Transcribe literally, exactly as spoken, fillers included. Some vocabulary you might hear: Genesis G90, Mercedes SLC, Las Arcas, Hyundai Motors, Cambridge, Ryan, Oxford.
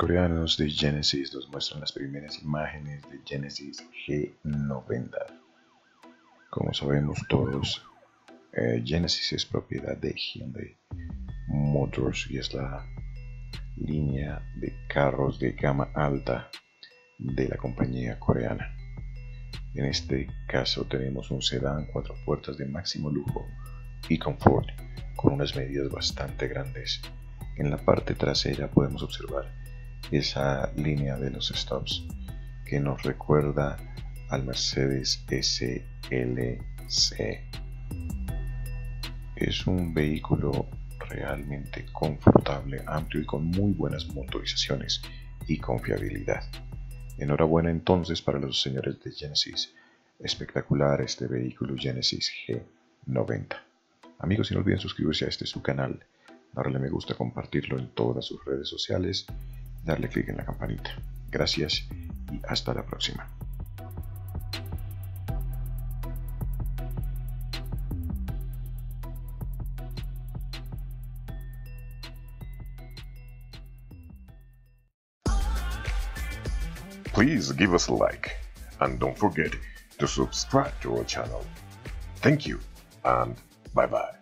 coreanos de Genesis nos muestran las primeras imágenes de Genesis G noventa. Como sabemos todos, eh, Genesis es propiedad de Hyundai Motors y es la línea de carros de gama alta de la compañía coreana. En este caso tenemos un sedán cuatro puertas de máximo lujo y confort con unas medidas bastante grandes. En la parte trasera podemos observar esa línea de los stops que nos recuerda al Mercedes S L C. Es un vehículo realmente confortable, amplio y con muy buenas motorizaciones y confiabilidad. Enhorabuena entonces para los señores de Genesis. Espectacular este vehículo Genesis G noventa. Amigos, y no olviden suscribirse a este su canal, darle me gusta, compartirlo en todas sus redes sociales, darle clic en la campanita. Gracias y hasta la próxima. Please give us a like and don't forget to subscribe to our channel. Thank you and bye bye.